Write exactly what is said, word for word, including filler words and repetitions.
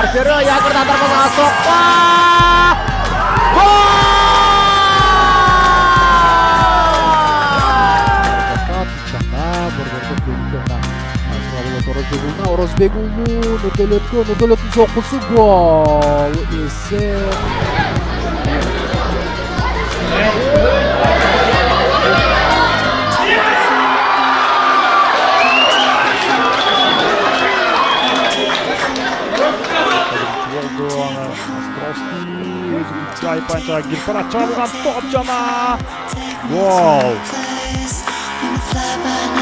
Arvero yang tertahan masuk. Wah! Gol! Diçamba Borgortogunda. Aslında Toros'un Orozbegun'un Nutellot'un Nutellot'un sokusu gol. Ese Cai panca lagi para Charles Tottenham. Wow.